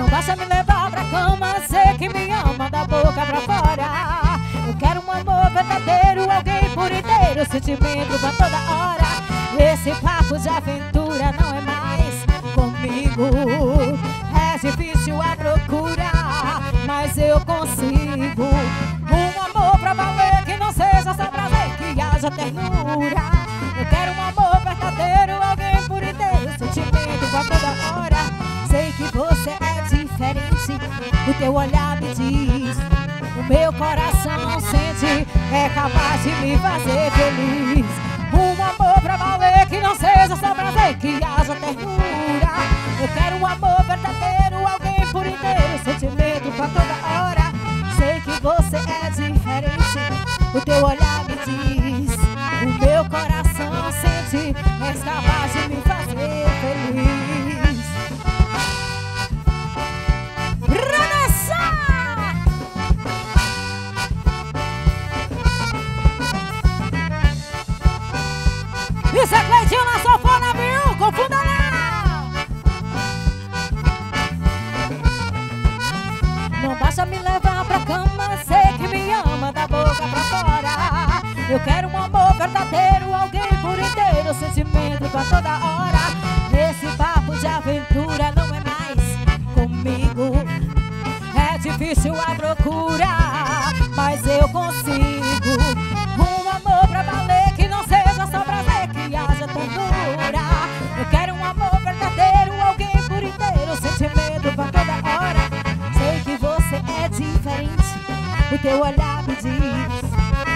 Não basta me levar pra cama, sei que me ama da boca pra fora. Eu quero um amor verdadeiro, alguém por inteiro, sentimento pra toda hora. Esse papo de aventura não é mais comigo. É difícil a procura, mas eu consigo. Um amor pra valer, que não seja só prazer, que haja ternura. Eu quero um amor verdadeiro, alguém por inteiro, sentimento pra toda hora. Sei que você é diferente, o teu olhar me diz, o meu coração sente, é capaz de me fazer feliz. Um amor pra valer, que não seja só prazer, que haja ternura. Eu quero um amor verdadeiro, alguém por inteiro, sentimento pra toda hora. Sei que você é diferente, o teu olhar me diz, o meu coração sente, é capaz de me fazer feliz. Isso é Claytinho na sanfona, viu? Confunda não! Não basta me levar pra cama, sei que me ama da boca pra fora. Eu quero um amor verdadeiro, alguém por inteiro, sentimento pra toda hora. Esse papo de aventura não é mais comigo. É difícil a procura, mas eu consigo. Um amor pra valer, que não seja só prazer, que haja ternura. Eu quero um amor verdadeiro, alguém por inteiro, sentimento pra toda hora. Sei que você é diferente, o teu olhar me diz,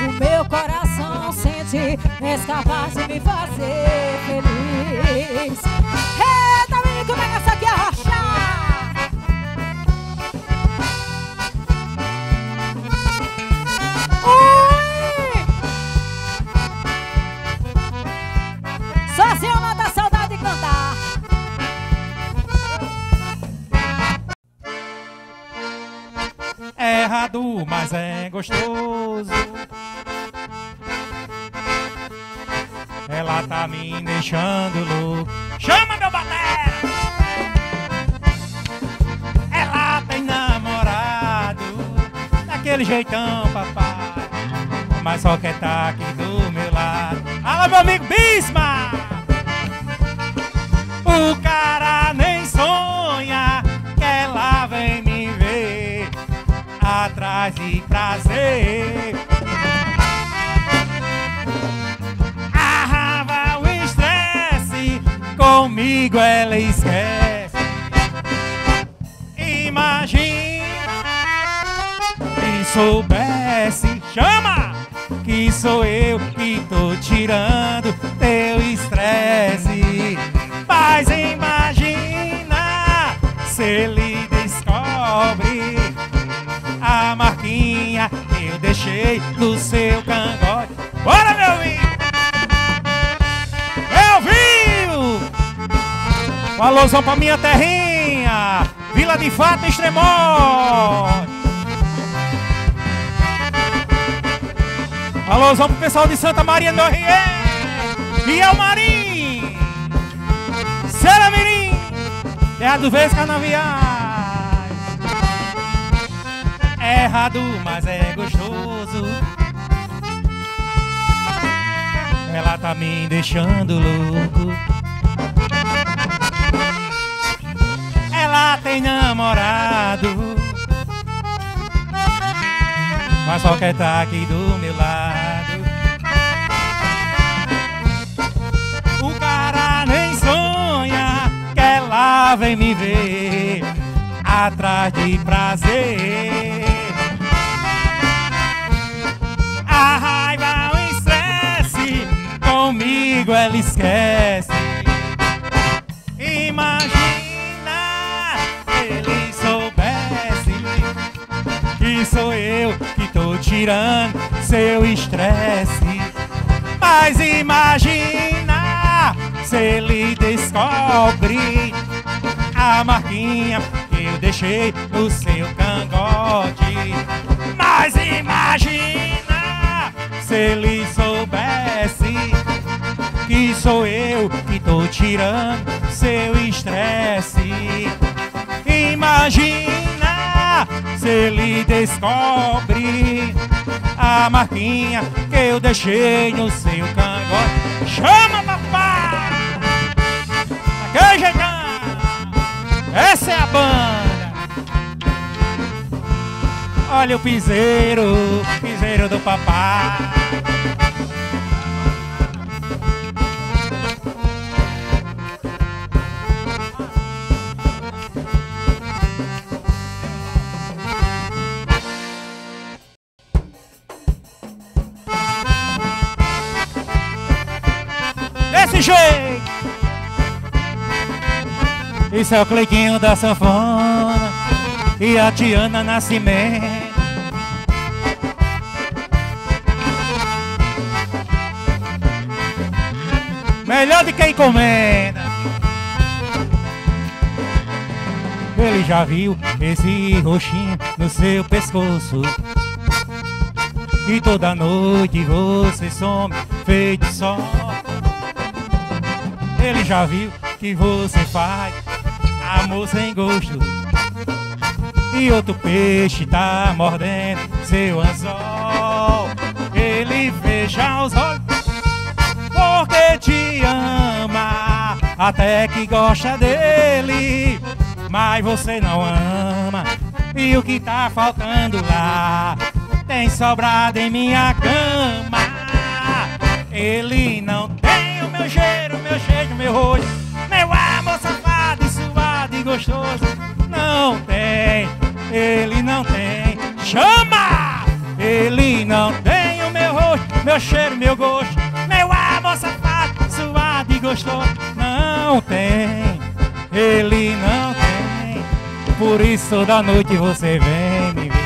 o meu coração sente, é capaz de me fazer feliz. Eita, menino, como é que essa aqui é rocha? Mas é gostoso. Ela tá me deixando louco. Chama meu batera. Ela tem namorado, daquele jeitão, papai, mas só quer tá aqui do meu lado. Alô, meu amigo Bisma. O cara nem sonha que ela vem me atrás de prazer. Arrava o estresse, comigo ela esquece. Imagina que soubesse, chama, que sou eu que tô tirando teu estresse. Mas imagina se ele descobre a marquinha que eu deixei no seu cangote. Bora, meu vivo! Eu vivo! Um alôzão pra minha terrinha, Vila de Fato, Extremoz. Um alôzão pro pessoal de Santa Maria do Rio, Biel Marim, Ceramirim, Terra do Vez Canavial. É errado, mas é gostoso. Ela tá me deixando louco. Ela tem namorado, mas só quer tá aqui do meu lado. O cara nem sonha que ela vem me ver atrás de prazer. A raiva, o estresse, comigo ela esquece. Imagina se ele soubesse que sou eu que tô tirando seu estresse. Mas imagina se ele descobre a marquinha que eu deixei no seu cangote. Mas imagina se ele soubesse que sou eu que tô tirando seu estresse. imagina se ele descobre a marquinha que eu deixei no seu cangote. Chama, papai! Daquele jeitão! Essa é a banda! Olha o piseiro, piseiro do papai. Isso é o Claytinho da sanfona e a Thiana Nascimento. Melhor de quem encomenda. Ele já viu esse roxinho no seu pescoço, e toda noite você some feito sol. Ele já viu que você faz amor sem gosto, e outro peixe tá mordendo seu anzol. Ele fecha os olhos porque te ama, até que gosta dele, mas você não ama. E o que tá faltando lá tem sobrado em minha cama. Ele não tem o meu cheiro, meu jeito, meu rosto, meu amor safado e suado e gostoso. Não tem, ele não tem. Chama! Ele não tem o meu rosto, meu cheiro, meu gosto, meu amor safado, suado e gostoso. Não tem, ele não tem. Por isso toda noite você vem me ver.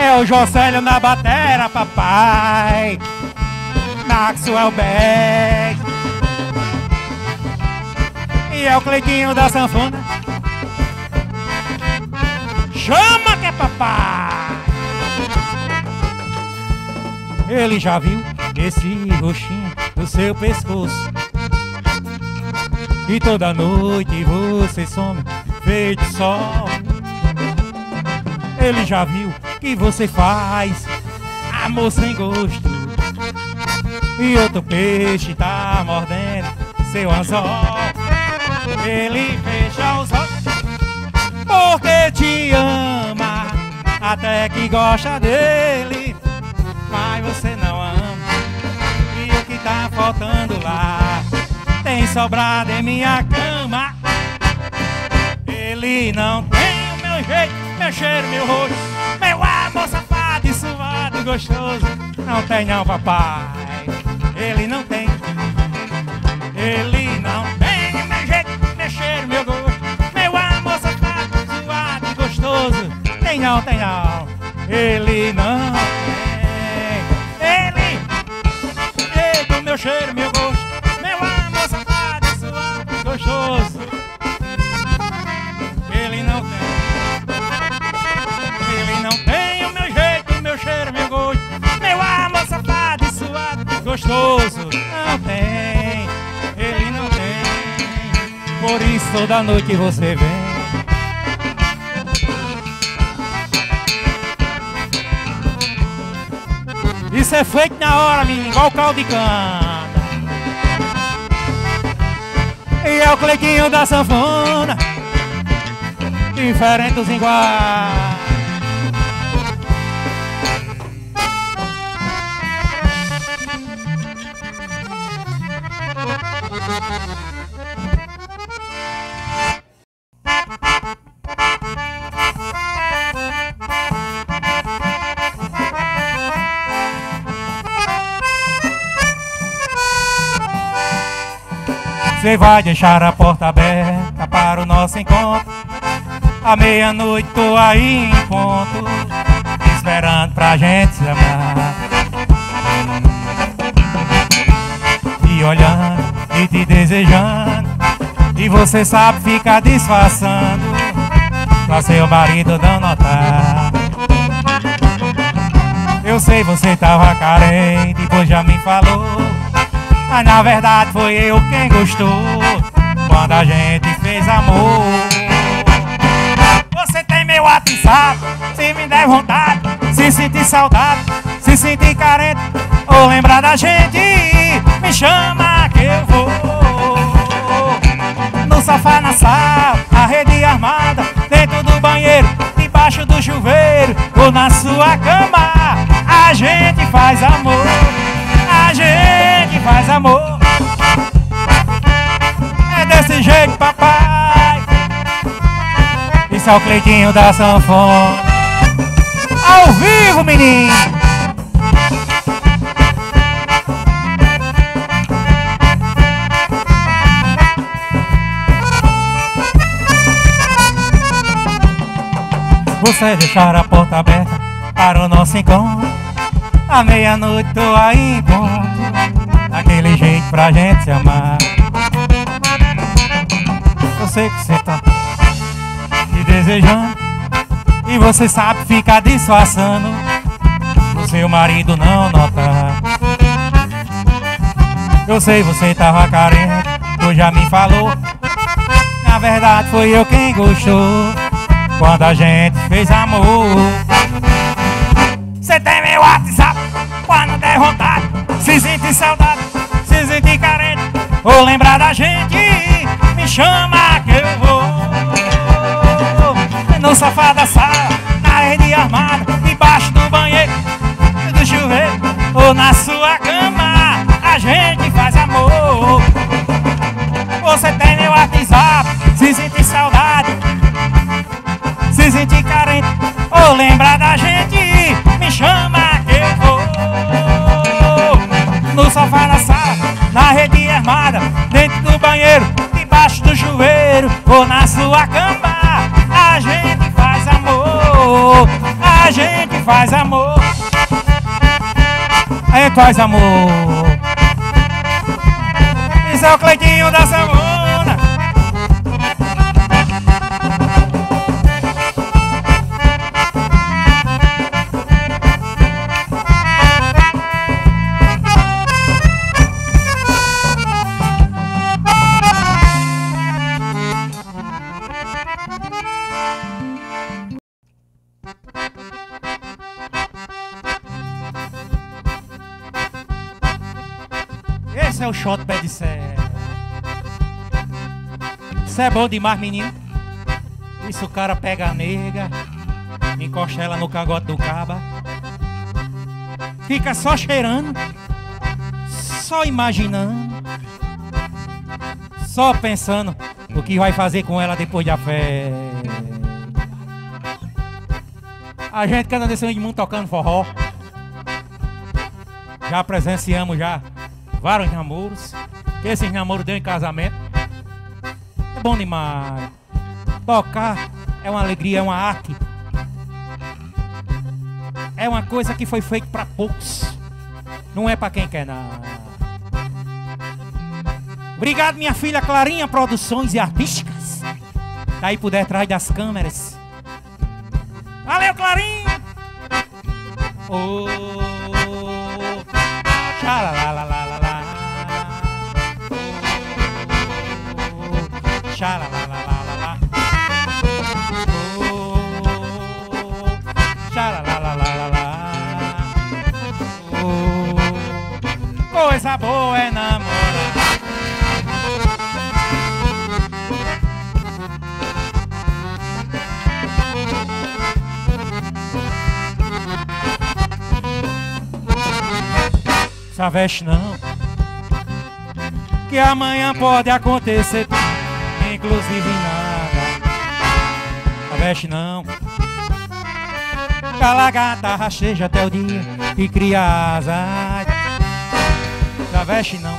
É o Josélio na batera, papai. Maxwell Beck. E é o Claytinho da sanfona. Chama que é papai. Ele já viu esse roxinho no seu pescoço, e toda noite você some feito sol. Ele já viu que você faz amor sem gosto, e outro peixe tá mordendo seu anzol. Ele fecha os olhos porque te ama, até que gosta dele, mas você não ama. E o que tá faltando lá tem sobrado em minha cama. Ele não tem o meu jeito, meu cheiro, meu rosto, meu amor safado e suado e gostoso. Não tem não, papai. Ele não tem, ele não tem meu jeito, meu cheiro, meu gosto, meu amor safado, suado e gostoso. Tem não, tem não. Ele não tem. Ele do meu cheiro, meu gosto, meu amor safado, suado e gostoso. Ele não tem. Ele não tem o meu jeito, meu cheiro, meu gosto, meu amor safado e suado gostoso. Não tem, ele não tem. Por isso toda noite você vem. Isso é feito na hora, menino, igual o caldo de cana. E é o Claytinho da sanfona, diferentes iguais. Você vai deixar a porta aberta para o nosso encontro. À meia-noite tô aí em ponto, esperando pra gente se amar. Te olhando e te desejando, e você sabe ficar disfarçando pra seu marido não notar. Eu sei, você tava carente, pois já me falou, mas na verdade foi eu quem gostou. O quando a gente fez amor. Você tem meu WhatsApp, se me der vontade, se sentir saudade, se sentir carente ou lembrar da gente, me chama que eu vou. No sofá, na sala, na rede armada, dentro do banheiro, debaixo do chuveiro ou na sua cama, a gente faz amor, a gente faz amor. Desse jeito, papai. Isso é o Claytinho da sanfona ao vivo, menino. Você deixar a porta aberta para o nosso encontro. À meia-noite tô aí, bom, daquele jeito pra gente se amar. Eu sei que você tá me desejando e você sabe ficar disfarçando pro seu marido não notar. Eu sei, você tava carente, tu já me falou. Na verdade foi eu quem gostou quando a gente fez amor. Você tem meu WhatsApp quando der vontade, se sentir saudade, se sentir carente ou lembrar da gente, me chama que eu vou. No sofá da sala, na rede armada, debaixo do banheiro, do chuveiro ou na sua cama, a gente faz amor. Você tem meu WhatsApp, se sentir saudade, se sentir carente ou lembrar da gente, me chama que eu vou. No sofá, na sala, na rede armada, dentro do banheiro, debaixo do chuveiro ou na sua cama, a gente faz amor, a gente faz amor. A gente faz amor. Isso é o Claytinho da sanfona. Esse é o shot pé de serra. Isso é bom demais, menino. Isso o cara pega a nega, encosta ela no cagote do caba, fica só cheirando, só imaginando, só pensando o que vai fazer com ela depois da fé. A gente que anda nesse mundo tocando forró, já presenciamos já vários namoros, que esses namoros deu em casamento. É bom demais. Tocar é uma alegria, é uma arte. É uma coisa que foi feita para poucos. Não é para quem quer nada. Obrigado, minha filha Clarinha Produções e Artísticas. Tá aí por detrás das câmeras. Valeu, Clarinha! Oh, xalalalala. Xala la la la la, oh, xala la la la la la, oh, coisa boa é namorar. Se veste não, que amanhã pode acontecer. Inclusive nada. A veste não, cala a gata, rasteja até o dia e cria asas. A veste não,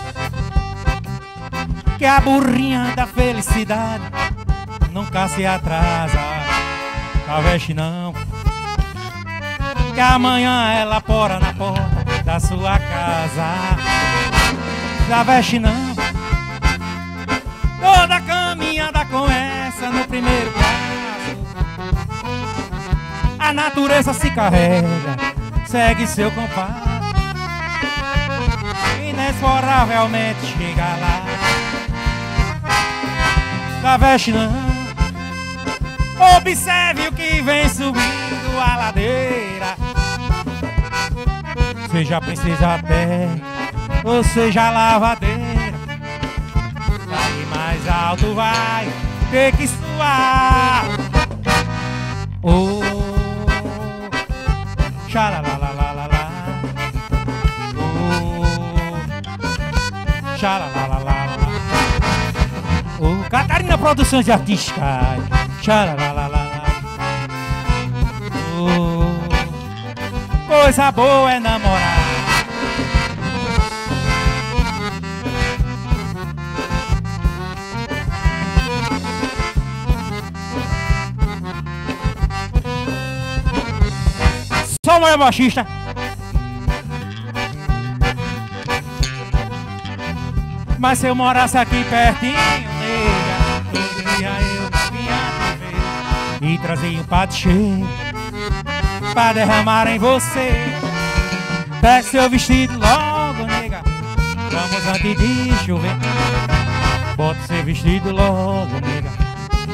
que a burrinha da felicidade nunca se atrasa. A veste não, que amanhã ela pora na porta da sua casa. A veste não, toda caminhada começa no primeiro passo. A natureza se carrega, segue seu compasso, inexoravelmente chega lá. Caveste não. Observe o que vem subindo a ladeira, seja princesa a pé ou seja lavadeira. Vai mais alto, vai ter que suar. Oh, xalalalalala. Oh, xalalalalala. Oh, Catarina Produções de Artísticas. Xalalalalala. Oh, coisa boa é namorar. Só mulher baixista. Mas se eu morasse aqui pertinho, nega, eu vinha te ver e trazia um pato cheio pra derramar em você. Pega seu vestido logo, nega, vamos antes de chover. Bota seu vestido logo, nega,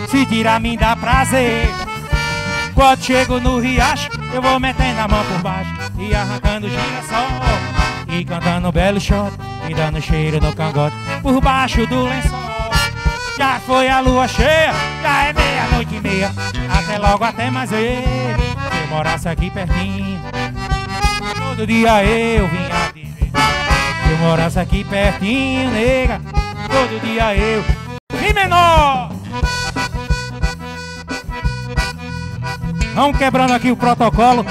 se tirar me dá prazer. Quando chego no riacho, eu vou metendo a mão por baixo e arrancando girassol e cantando um belo shot e dando cheiro no cangote por baixo do lençol. Já foi a lua cheia, já é meia-noite e meia. Até logo, até mais ver. Se eu morasse aqui pertinho, todo dia eu vinha te ver. Se eu morasse aqui pertinho, nega, todo dia eu. E menor! Vamos quebrando aqui o protocolo.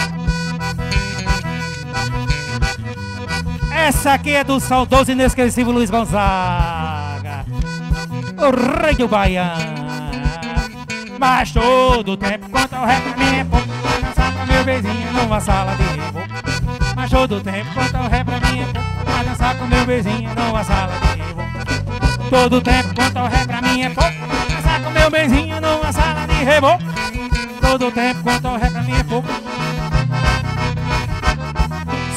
Essa aqui é do saudoso e inesquecível Luiz Gonzaga, o rei do baiano. Mas todo tempo, quanto eu reto pra mim é pouco, vou dançar com meu vizinho numa sala de revo. Mas todo tempo, quanto eu reto pra mim é pouco, vou dançar com meu vizinho numa sala de revo. Todo tempo, quanto eu reto pra mim é pouco, vou dançar com meu vizinho numa sala de revo. Todo tempo quanto ao ré pra mim é pouco.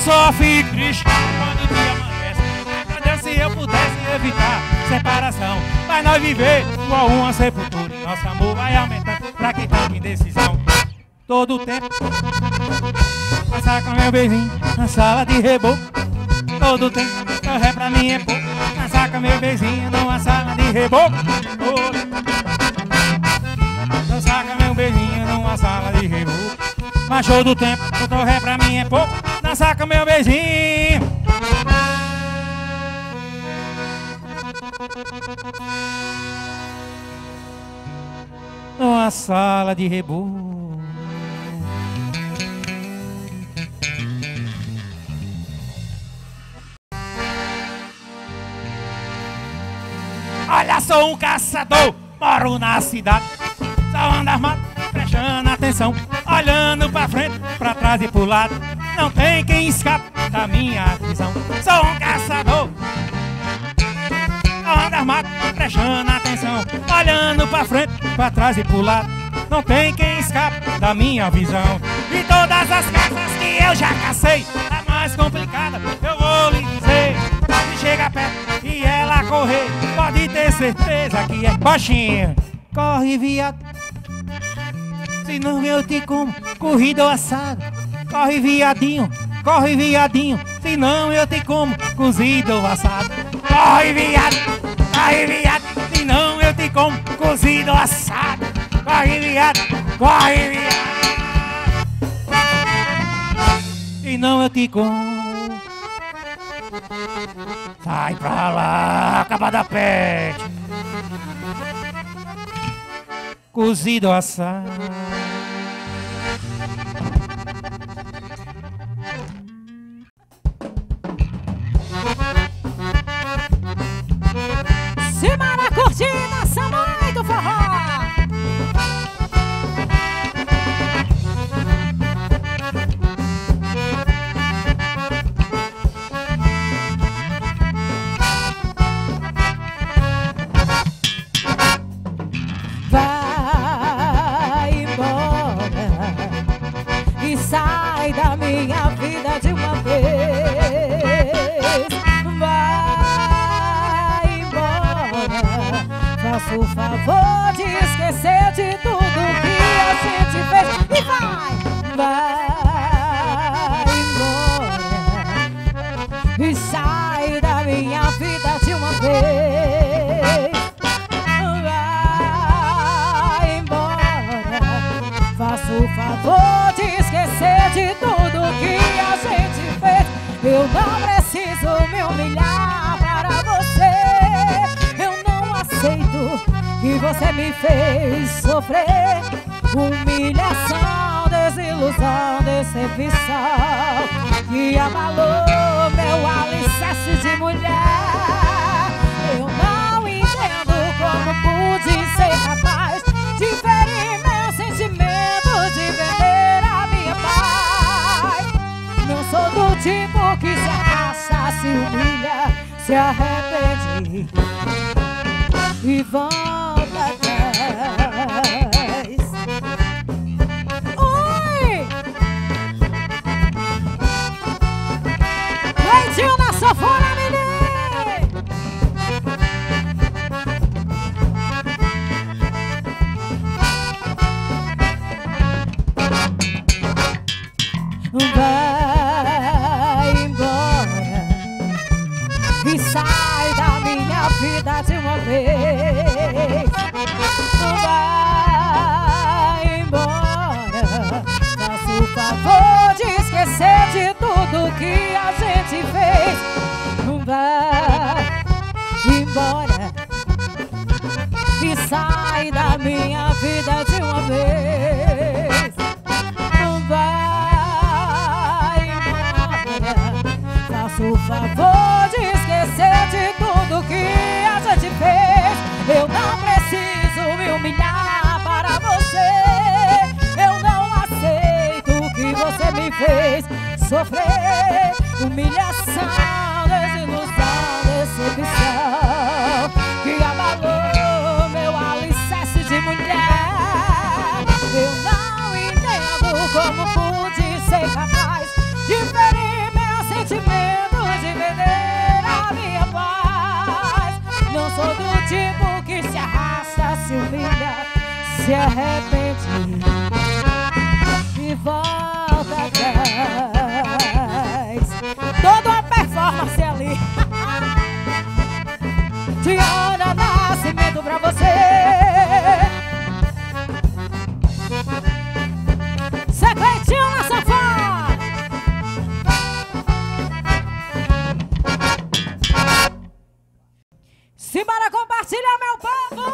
Só fico triste quando o dia amanhece. Meu Deus, se eu pudesse evitar separação, mas nós viver igual uma sepultura e nosso amor vai aumentar pra quem tá com indecisão. Todo tempo passar com meu beijinho na sala de reboco. Todo tempo o ré pra mim é pouco, passar com meu beijinho numa sala de reboco. Saca meu beijinho numa sala de reboco. Mas todo tempo, o teu ré pra mim é pouco. Não saca meu beijinho. Numa sala de reboco. Olha, sou um caçador, moro na cidade. Anda armado, prestando atenção, olhando pra frente, pra trás e pro lado. Não tem quem escape da minha visão. Sou um caçador. Anda armado, prestando atenção, olhando pra frente, pra trás e pro lado. Não tem quem escape da minha visão. E todas as caças que eu já cacei, a mais complicada eu vou lhe dizer. Se chega perto e ela correr, pode ter certeza que é baixinha. Corre, viado, senão eu te como corrido assado. Corre viadinho, senão eu te como cozido assado. Corre viado, senão eu te como cozido assado. Corre viado, senão eu te como. Sai pra lá, cabada pet, cozido assado. Semana curtida, samba do forró. faça o favor de esquecer de tudo que a gente fez. E vai embora e sai da minha vida de uma vez. Vai embora, faça o favor de esquecer de tudo que a gente fez. Eu não preciso me humilhar para você. Eu não aceito que você me fez sofrer. Humilhação, desilusão, decepção que abalou meu alicerce de mulher. Eu não entendo como pude ser capaz de ferir meu sentimento, de perder a minha paz. Não sou do tipo que se arrasta, se humilha, se arrepende e volta atrás. Oi! Claytinho da sanfona, menino! Vai embora e sai da minha vida de uma vez. Vai embora, faça o favor de esquecer de tudo que a gente fez. Vai embora e sai da minha vida de uma vez. Vai embora, faça o favor de esquecer de tudo que a gente fez. Eu não preciso me humilhar para você. Eu não aceito que você me fez sofrer. Humilhação, desilusão, decepção que abalou meu alicerce de mulher. Eu não entendo como pude ser capaz de ferir meus sentimentos, de perder a minha paz. Não sou do tipo que se arrasta, se humilha, se arrepende e volta atrás. Toda uma performance ali. Thiana Nascimento pra você. Cê Claytinho da sanfona. Simbora compartilhar, meu povo.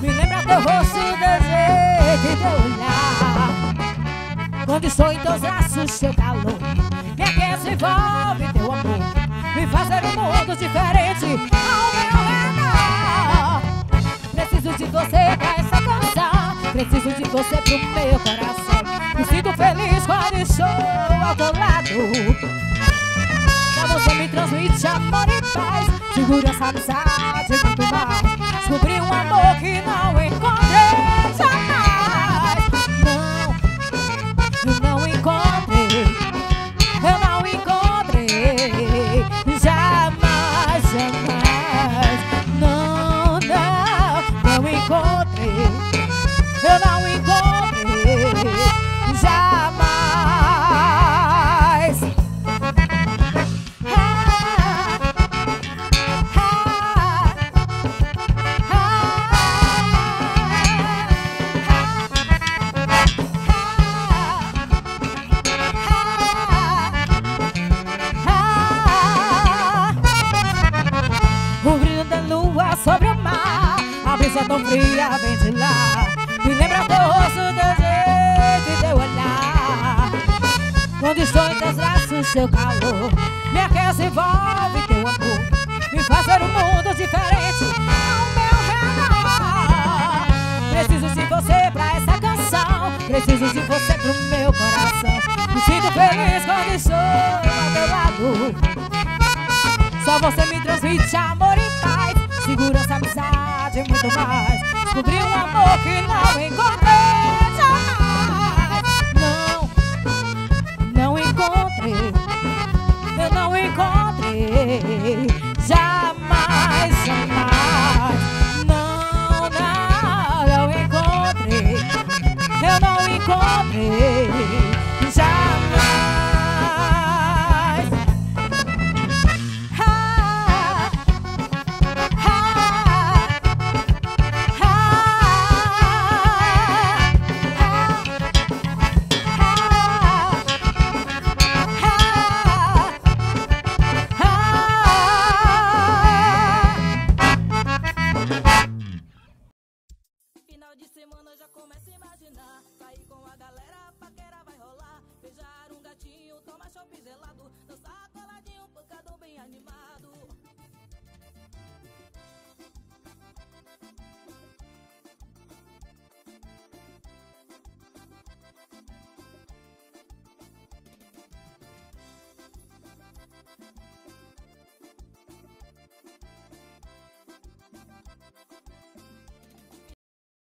Me lembra teu rosto, desejo e teu olhar. Quando estou em teus braços, teu calor me aquece e envolve teu amor. Me faz ver um mundo diferente ao meu redor. Preciso de você pra essa canção, preciso de você pro meu coração. Me sinto feliz quando estou ao teu lado. Pra você me transmite amor e paz, segurança, amizade e muito mais. Descobri um amor que não encontrei jamais. Não, eu não encontrei, eu não encontrei jamais, jamais. Não, não, não encontrei, eu não encontrei jamais. Tão fria, vem de lá. Me lembra teu rosto, desejo e teu olhar. Quando estou em teus braços, teu calor me aquece e envolve teu amor. Me faz ver um mundo diferente ao meu redor. Preciso de você pra essa canção, preciso de você pro meu coração. Me sinto feliz amor adorado. Só você me transmite amor e paz, segurança, amizade e muito mais. Descobri um amor que não encontrei jamais. Não encontrei, eu não encontrei.